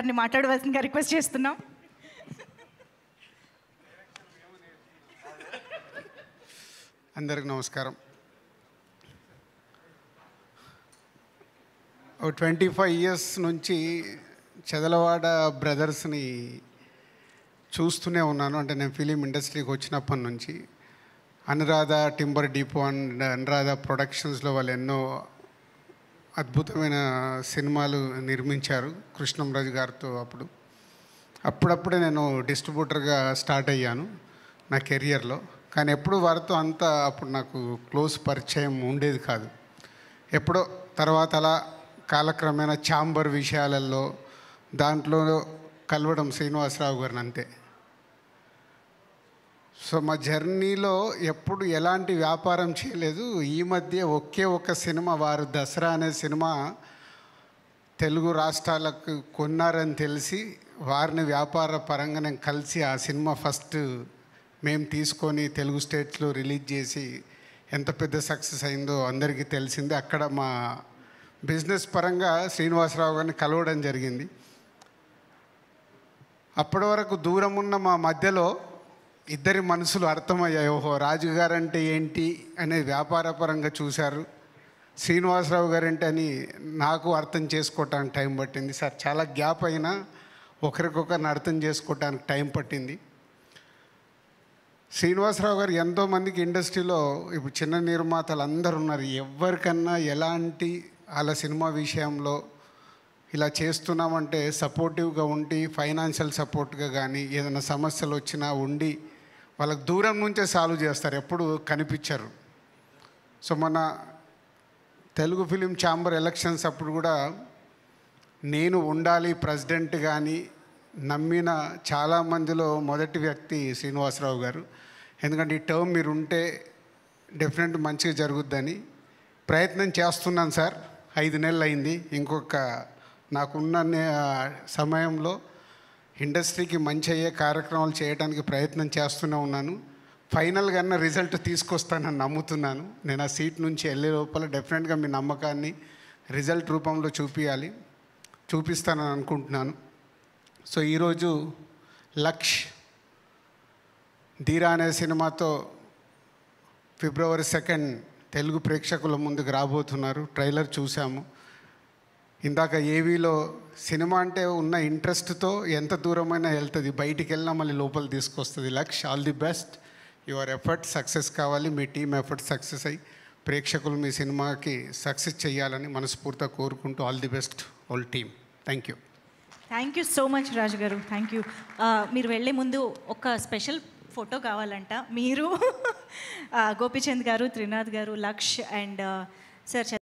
గారిని మాట్లాడవలసిందిగా రిక్వెస్ట్ చేస్తున్నాం. అందరికీ నమస్కారం. 25 years నుంచి చదలవాడ బ్రదర్స్ని చూస్తూనే ఉన్నాను. అంటే నేను ఫిలిం ఇండస్ట్రీకి వచ్చినప్పటి నుంచి Anuradha timber depot and Anuradha ప్రొడక్షన్స్లో వాళ్ళు ఎన్నో అద్భుతమైన సినిమాలు నిర్మించారు కృష్ణంరాజు గారితో. అప్పుడప్పుడే నేను డిస్ట్రిబ్యూటర్గా స్టార్ట్ అయ్యాను నా కెరియర్లో. కానీ ఎప్పుడు వారితో అంతా అప్పుడు నాకు క్లోజ్ పరిచయం ఉండేది కాదు. ఎప్పుడో తర్వాత అలా కాలక్రమేణా ఛాంబర్ విషయాలలో దాంట్లో కలవడం శ్రీనివాసరావు గారిని అంతే. సో మా జర్నీలో ఎప్పుడు ఎలాంటి వ్యాపారం చేయలేదు. ఈ మధ్య ఒకే ఒక సినిమా వారు దసరా అనే సినిమా తెలుగు రాష్ట్రాలకు కొన్నారని తెలిసి వారిని వ్యాపార పరంగా నేను కలిసి ఆ సినిమా ఫస్ట్ మేము తీసుకొని తెలుగు స్టేట్స్లో రిలీజ్ చేసి ఎంత పెద్ద సక్సెస్ అయిందో అందరికీ తెలిసింది. అక్కడ మా బిజినెస్ పరంగా శ్రీనివాసరావు గారిని కలవడం జరిగింది. అప్పటి వరకు దూరం ఉన్న మా మధ్యలో ఇద్దరి మనసులు అర్థమయ్యాయి. ఓహో, రాజుగారు అంటే ఏంటి అనే వ్యాపార పరంగా చూశారు, శ్రీనివాసరావు గారు అంటే అని నాకు అర్థం చేసుకోవటానికి టైం పట్టింది సార్. చాలా గ్యాప్ అయినా ఒకరికొకరిని అర్థం చేసుకోవటానికి టైం పట్టింది. శ్రీనివాసరావు గారు ఎంతోమందికి ఇండస్ట్రీలో ఇప్పుడు చిన్న నిర్మాతలు అందరు ఉన్నారు. ఎవరికన్నా ఎలాంటి వాళ్ళ సినిమా విషయంలో ఇలా చేస్తున్నామంటే సపోర్టివ్గా ఉండి ఫైనాన్షియల్ సపోర్ట్గా కానీ ఏదైనా సమస్యలు వచ్చినా ఉండి వాళ్ళకి దూరం నుంచే సాల్వ్ చేస్తారు, ఎప్పుడు కనిపించరు. సో మన తెలుగు ఫిలిం ఛాంబర్ ఎలక్షన్స్ అప్పుడు కూడా నేను ఉండాలి ప్రెసిడెంట్ కానీ నమ్మిన చాలామందిలో మొదటి వ్యక్తి శ్రీనివాసరావు గారు. ఎందుకంటే ఈ టర్మ్ మీరు ఉంటే డెఫినెట్ మంచిగా జరుగుద్దని ప్రయత్నం చేస్తున్నాను సార్. 5 నెలలు అయింది. ఇంకొక నాకున్న సమయంలో ఇండస్ట్రీకి మంచి అయ్యే కార్యక్రమాలు చేయడానికి ప్రయత్నం చేస్తూనే ఉన్నాను. ఫైనల్గా రిజల్ట్ తీసుకొస్తానని నమ్ముతున్నాను. నేను ఆ సీట్ నుంచి వెళ్ళే లోపల డెఫినెట్గా మీ నమ్మకాన్ని రిజల్ట్ రూపంలో చూపిస్తానని అనుకుంటున్నాను. సో ఈరోజు లక్ష్ ధీరా అనే సినిమాతో ఫిబ్రవరి 2 తెలుగు ప్రేక్షకుల ముందుకు రాబోతున్నారు. ట్రైలర్ చూసాము. ఇందాక ఏవీలో సినిమా అంటే ఉన్న ఇంట్రెస్ట్తో ఎంత దూరమైనా వెళ్తుంది, బయటికి వెళ్ళినా మళ్ళీ లోపల తీసుకొస్తుంది. Laksh, all the best. Your effort success కావాలి, మీ టీం ఎఫర్ట్ సక్సెస్ అయ్యి ప్రేక్షకులు మీ సినిమాకి సక్సెస్ చేయాలని మనస్ఫూర్తిగా కోరుకుంటూ all the best all team. Thank you. Thank you so much Raju garu. Thank you. మీరు వెళ్ళే ముందు ఒక స్పెషల్ ఫోటో కావాలంట. మీరు, గోపీచంద్ గారు, త్రినాథ్ గారు, లక్ష్ అండ్ సార్